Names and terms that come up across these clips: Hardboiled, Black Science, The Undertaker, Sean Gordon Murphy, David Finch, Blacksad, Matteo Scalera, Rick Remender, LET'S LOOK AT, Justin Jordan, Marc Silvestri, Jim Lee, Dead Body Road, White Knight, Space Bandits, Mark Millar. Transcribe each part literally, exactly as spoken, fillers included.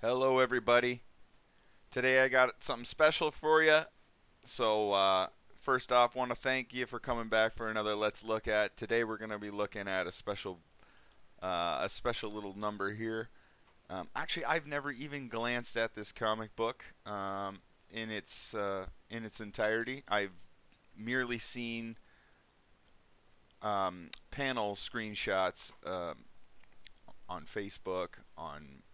Hello everybody. Today I got something special for you. So uh, first off, want to thank you for coming back for another Let's Look At. Today we're going to be looking at a special uh, a special little number here. Um, actually, I've never even glanced at this comic book um, in its uh, in its entirety. I've merely seen um, panel screenshots um, on Facebook, on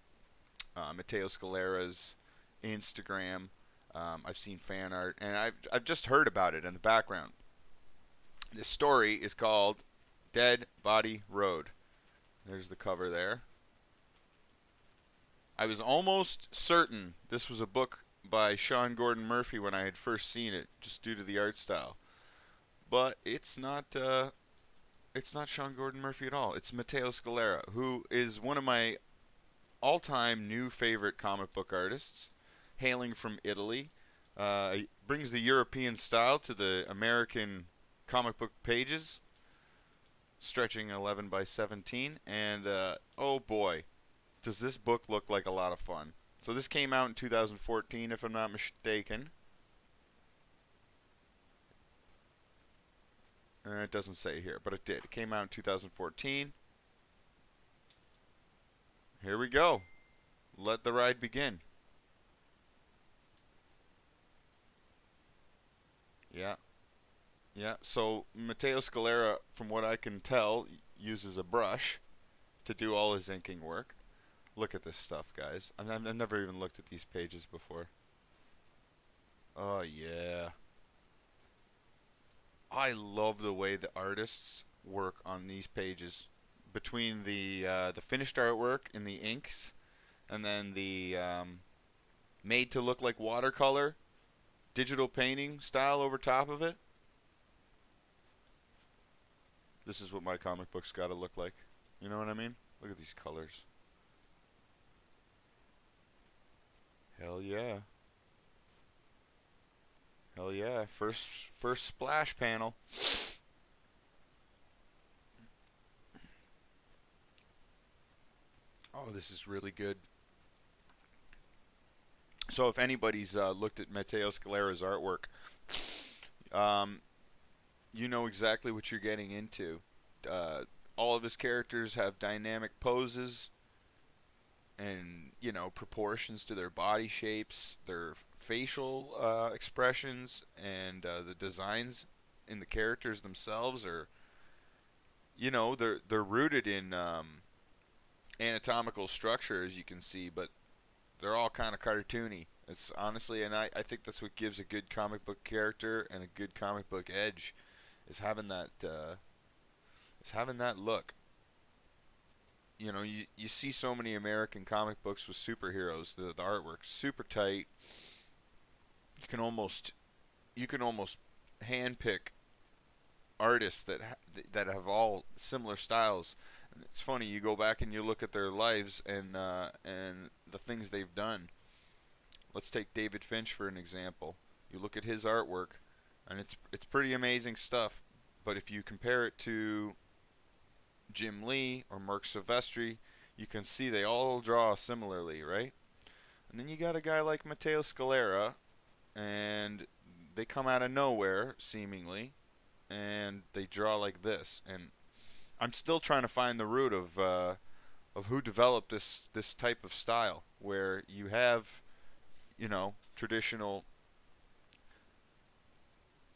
Uh, Matteo Scalera's Instagram. Um, I've seen fan art, and I've, I've just heard about it in the background. This story is called Dead Body Road. There's the cover there. I was almost certain this was a book by Sean Gordon Murphy when I had first seen it, just due to the art style. But it's not... Uh, it's not Sean Gordon Murphy at all. It's Matteo Scalera, who is one of my all-time new favorite comic book artists, hailing from Italy. Uh, brings the European style to the American comic book pages, stretching eleven by seventeen, and uh, oh boy, does this book look like a lot of fun. So this came out in two thousand fourteen, if I'm not mistaken. Uh, it doesn't say here, but it did. It came out in two thousand fourteen. Here we go. Let the ride begin. Yeah. Yeah, so Matteo Scalera, from what I can tell, uses a brush to do all his inking work. Look at this stuff, guys. I've, I've never even looked at these pages before. Oh, yeah. I love the way the artists work on these pages. Between the uh, the finished artwork and the inks, and then the um, made to look like watercolor, digital painting style over top of it. This is what my comic book's got to look like. You know what I mean? Look at these colors. Hell yeah. Hell yeah. First first splash panel. Oh, this is really good. So if anybody's uh, looked at Matteo Scalera's artwork, um, you know exactly what you're getting into. Uh, all of his characters have dynamic poses and, you know, proportions to their body shapes, their facial uh, expressions, and uh, the designs in the characters themselves are, you know, they're, they're rooted in... Um, anatomical structure, as you can see, but they're all kind of cartoony. It's honestly, and I, I think that's what gives a good comic book character and a good comic book edge, is having that uh, is having that look. You know, you, you see so many American comic books with superheroes, the, the artwork's super tight. You can almost you can almost handpick artists that ha that have all similar styles. It's funny, you go back and you look at their lives and uh, and the things they've done. Let's take David Finch for an example. You look at his artwork, and it's it's pretty amazing stuff. But if you compare it to Jim Lee or Marc Silvestri, you can see they all draw similarly, right? And then you got a guy like Matteo Scalera, and they come out of nowhere seemingly, and they draw like this. And I'm still trying to find the root of uh, of who developed this this type of style, where you have, you know, traditional,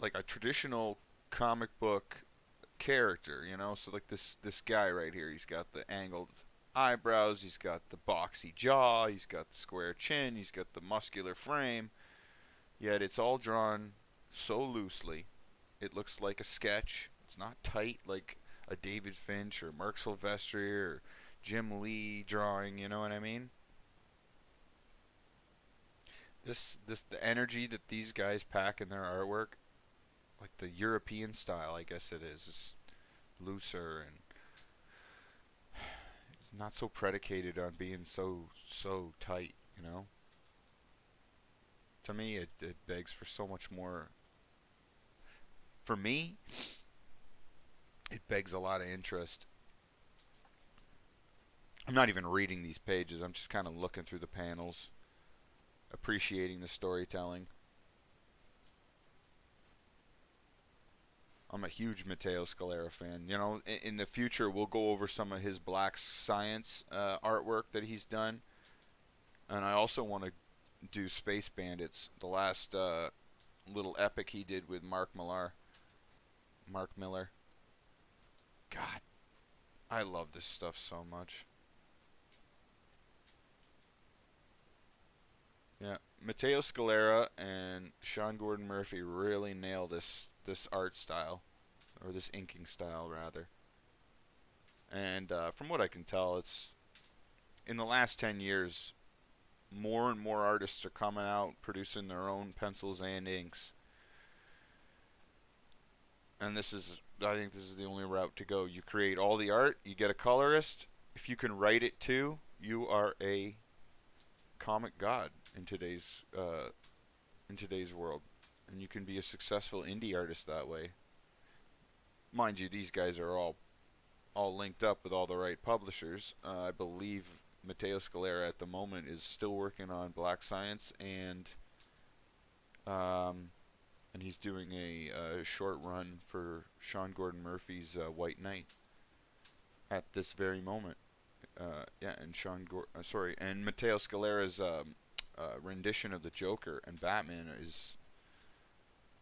like a traditional comic book character, you know. So like this this guy right here, he's got the angled eyebrows, he's got the boxy jaw, he's got the square chin, he's got the muscular frame. Yet it's all drawn so loosely, it looks like a sketch. It's not tight like a David Finch or Marc Silvestri or Jim Lee drawing, you know what I mean? This, this, the energy that these guys pack in their artwork, like the European style, I guess it is, it's looser and it's not so predicated on being so, so tight, you know? To me, it, it begs for so much more. For me, it begs a lot of interest. I'm not even reading these pages. I'm just kind of looking through the panels, appreciating the storytelling. I'm a huge Matteo Scalera fan. You know, in, in the future, we'll go over some of his Black Science uh, artwork that he's done. And I also want to do Space Bandits, the last uh, little epic he did with Mark Millar. Mark Millar. God, I love this stuff so much. Yeah, Matteo Scalera and Sean Gordon Murphy really nail this this art style, or this inking style rather. And uh, from what I can tell, it's in the last ten years, more and more artists are coming out producing their own pencils and inks. And this is, I think, this is the only route to go. You create all the art, you get a colorist. If you can write it too, you are a comic god in today's uh, in today's world, and you can be a successful indie artist that way. Mind you, these guys are all all linked up with all the right publishers. Uh, I believe Matteo Scalera at the moment is still working on Black Science, and um, and he's doing a uh, short run for Sean Gordon Murphy's uh, White Knight at this very moment. Uh, yeah, and Sean Gor uh, sorry, and Matteo Scalera's um, uh, rendition of the Joker and Batman is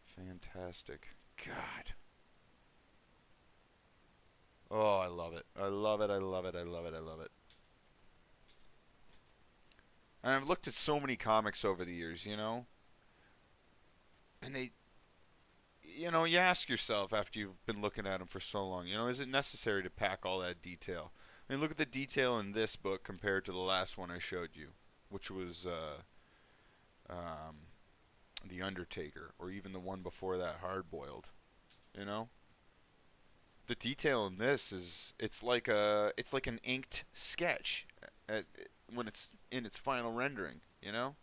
fantastic. God. Oh, I love it. I love it. I love it. I love it. I love it. And I've looked at so many comics over the years, you know? And they, you know, you ask yourself after you've been looking at them for so long, you know, is it necessary to pack all that detail? I mean, look at the detail in this book compared to the last one I showed you, which was uh, um, The Undertaker, or even the one before that, Hardboiled. You know, the detail in this is, it's like a, it's like an inked sketch at, when it's in its final rendering. You know,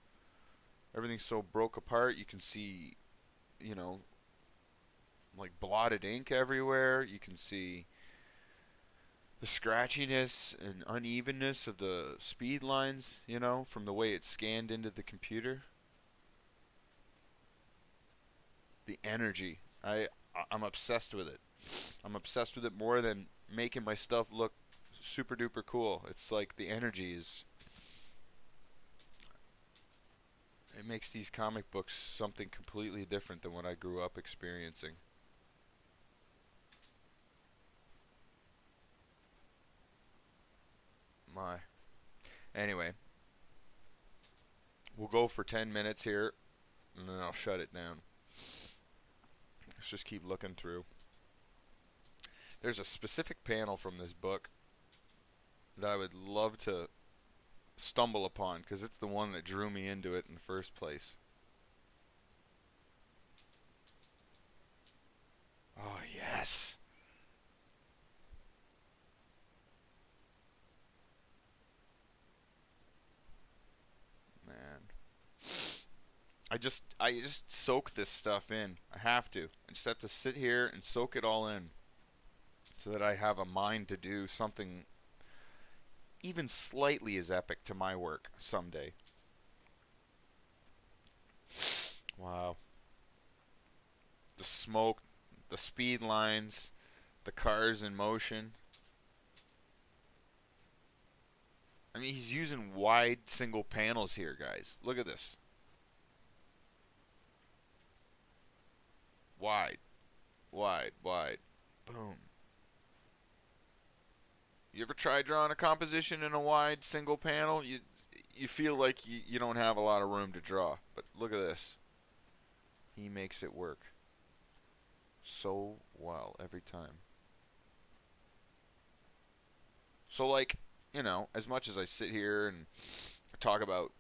everything's so broke apart. You can see, you know, like blotted ink everywhere. You can see the scratchiness and unevenness of the speed lines, you know, from the way it's scanned into the computer. The energy. I, I'm obsessed with it. I'm obsessed with it more than making my stuff look super duper cool. It's like the energy is... It makes these comic books something completely different than what I grew up experiencing. My. Anyway, we'll go for ten minutes here, and then I'll shut it down. Let's just keep looking through. There's a specific panel from this book that I would love to stumble upon, because it's the one that drew me into it in the first place. Oh, yes! I just, I just soak this stuff in. I have to. I just have to sit here and soak it all in, so that I have a mind to do something even slightly as epic to my work someday. Wow. The smoke, the speed lines, the cars in motion. I mean, he's using wide single panels here, guys. Look at this. Wide, wide, wide. Boom. You ever try drawing a composition in a wide single panel? You you feel like you, you don't have a lot of room to draw. But look at this. He makes it work so well every time. So, like, you know, as much as I sit here and talk about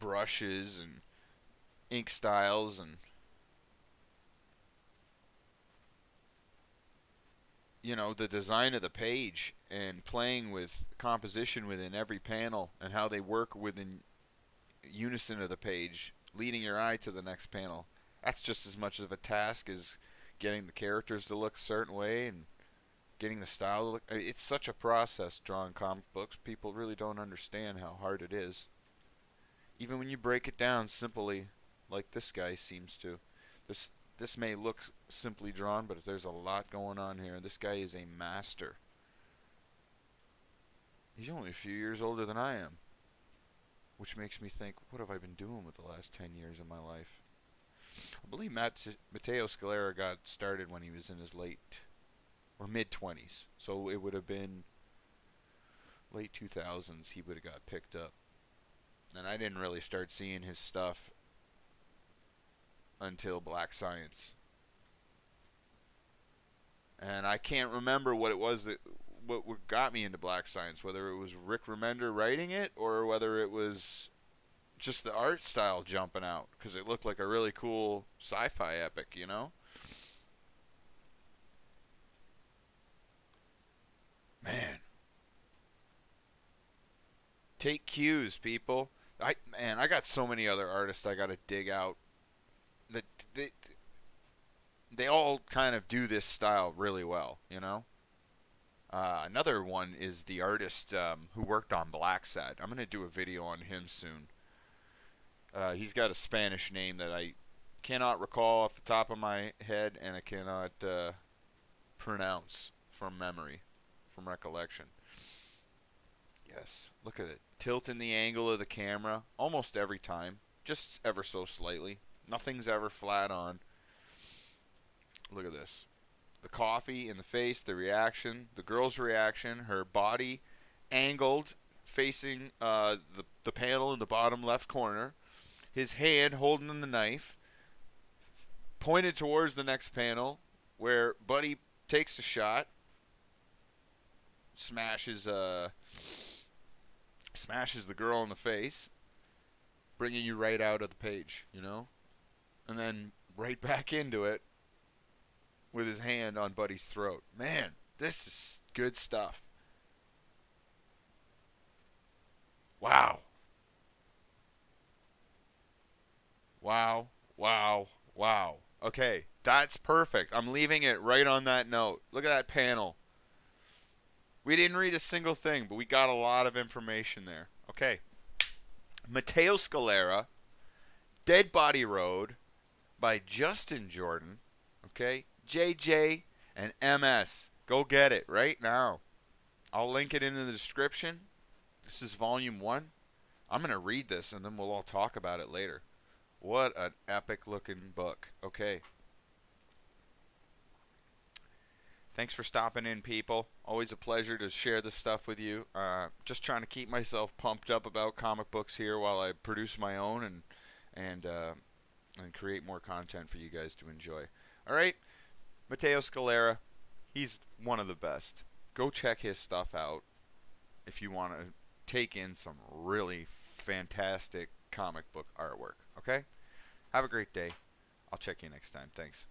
brushes and ink styles and, you know, the design of the page and playing with composition within every panel and how they work within unison of the page, leading your eye to the next panel. That's just as much of a task as getting the characters to look a certain way and getting the style to look, I mean, it's such a process drawing comic books. People really don't understand how hard it is. Even when you break it down simply, like this guy seems to. This this may look simply drawn, but there's a lot going on here. This guy is a master. He's only a few years older than I am, which makes me think, what have I been doing with the last ten years of my life? I believe Matt, Matteo Scalera got started when he was in his late or mid twenties, so it would have been late two thousands he would have got picked up. And I didn't really start seeing his stuff until Black Science. And I can't remember what it was that what got me into Black Science, whether it was Rick Remender writing it or whether it was just the art style jumping out, because it looked like a really cool sci-fi epic, you know? Man. Take cues, people. I Man, I got so many other artists I got to dig out. That they, they all kind of do this style really well, you know? Uh, another one is the artist um, who worked on Blacksad. I'm going to do a video on him soon. Uh, he's got a Spanish name that I cannot recall off the top of my head, and I cannot uh, pronounce from memory, from recollection. Yes, look at it. Tilting the angle of the camera almost every time, just ever so slightly. Nothing's ever flat on. Look at this. The coffee in the face, the reaction, the girl's reaction, her body angled facing uh, the, the panel in the bottom left corner, his hand holding the knife, pointed towards the next panel where Buddy takes a shot, smashes, uh, smashes the girl in the face, bringing you right out of the page, you know? And then right back into it, with his hand on Buddy's throat. Man, this is good stuff. Wow. Wow, wow, wow. Okay, that's perfect. I'm leaving it right on that note. Look at that panel. We didn't read a single thing, but we got a lot of information there. Okay. Matteo Scalera, Dead Body Road by Justin Jordan. Okay. J J and M S. Go get it right now. I'll link it in the description. This is volume one. I'm going to read this and then we'll all talk about it later. What an epic looking book. Okay. Thanks for stopping in, people. Always a pleasure to share this stuff with you. Uh, just trying to keep myself pumped up about comic books here while I produce my own and, and, uh, and create more content for you guys to enjoy. All right. Matteo Scalera, he's one of the best. Go check his stuff out if you want to take in some really fantastic comic book artwork, okay? Have a great day. I'll check you next time. Thanks.